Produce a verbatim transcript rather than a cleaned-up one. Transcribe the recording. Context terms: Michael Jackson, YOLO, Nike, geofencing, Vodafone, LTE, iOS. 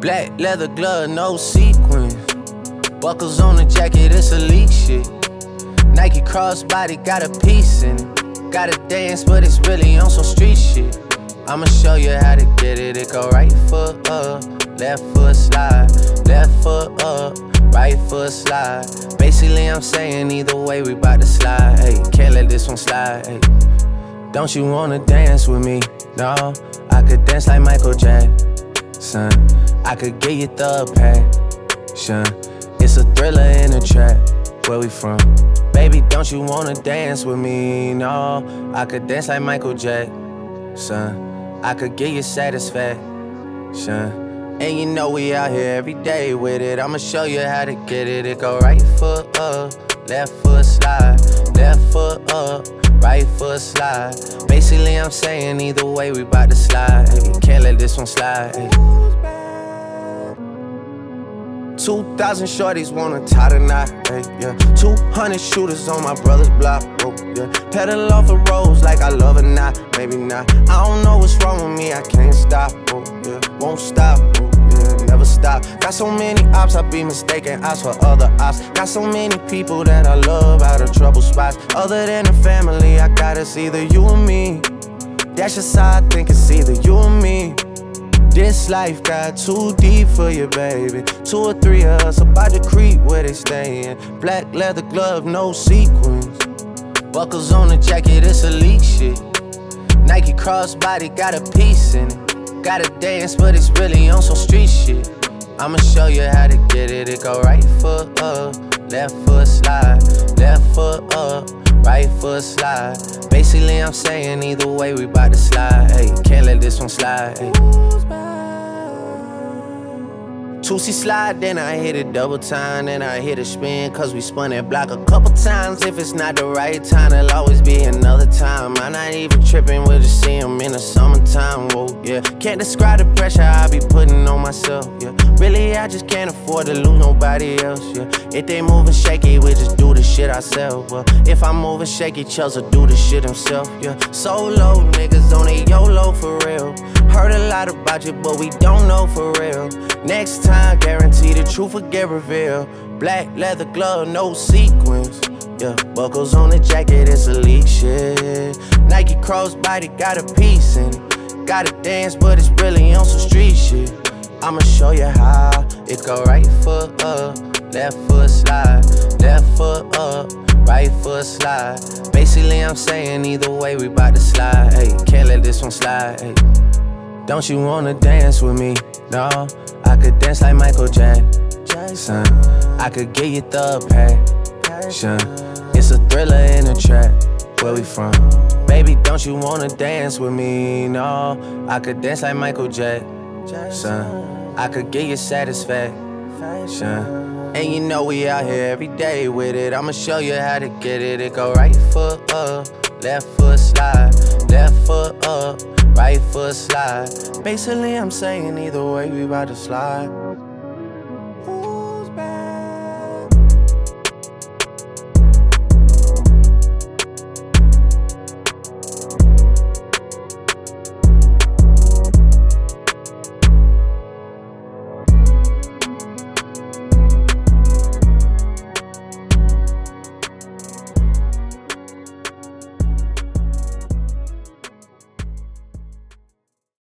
Black leather glove, no sequins. Buckles on the jacket, it's elite shit. Nike crossbody, got a piece in it. Gotta dance, but it's really on some street shit. I'ma show you how to get it. It go right foot up, left foot slide. Left foot up, right foot slide. Basically I'm saying either way we bout to slide. Hey, can't let this one slide. Hey, don't you wanna dance with me? No, I could dance like Michael Jackson. I could get you the passion. It's a thriller in a trap. Where we from? Baby, don't you wanna dance with me? No, I could dance like Michael Jackson. I could get you satisfaction. And you know we out here every day with it. I'ma show you how to get it. It go right foot up, left foot slide. Left foot up, right foot slide. Basically I'm saying either way we bout to slide. Can't let this one slide. Two thousand shorties wanna tie the knot, yeah. Two hundred shooters on my brother's block, oh, yeah. Pedal off the roads like I love or not, maybe not. I don't know what's wrong with me, I can't stop, oh, yeah. Won't stop, oh, yeah, never stop. Got so many ops, I be mistaken ops for other ops. Got so many people that I love out of trouble spots. Other than the family, I got us either you or me. That's just how I think it's either you or me. This life got too deep for you, baby. Two or three of us about to creep where they stayin'. Black leather glove, no sequins. Buckles on the jacket, it's elite shit. Nike crossbody, got a piece in it. Gotta dance, but it's really on some street shit. I'ma show you how to get it. It go right foot up, left foot slide. Left foot up, right foot slide. Basically I'm saying either way we bout to slide. Hey, can't let this one slide. Ay. Two C slide, then I hit it double time, then I hit a spin, cause we spun that block a couple times. If it's not the right time, there'll always be another time. I'm not even tripping, we'll just see him in the summertime, whoa, yeah. Can't describe the pressure I be putting on myself, yeah. Really, I just can't afford to lose nobody else, yeah. If they moving shaky, we just do the shit ourselves, well. If I'm moving shaky, Chelsea do the shit himself, yeah. Solo niggas on a YOLO for real. Heard a lot about you, but we don't know for real. Next time I guarantee the truth will get revealed. Black leather glove, no sequins. Yeah, buckles on the jacket, it's elite shit. Nike crossbody, got a piece in it. Gotta dance, but it's really on some street shit. I'ma show you how. It go right foot up, left foot slide. Left foot up, right foot slide. Basically I'm saying either way we bout to slide. Hey, can't let this one slide. Ay. Don't you wanna dance with me? No, I could dance like Michael Jackson. I could get you the passion. It's a thriller in a trap. Where we from? Baby, don't you wanna dance with me? No, I could dance like Michael Jackson. I could get you satisfaction. And you know we out here every day with it. I'ma show you how to get it. It go right foot up, left foot slide. Left foot up, right foot slide. Basically I'm saying either way we bout to slide.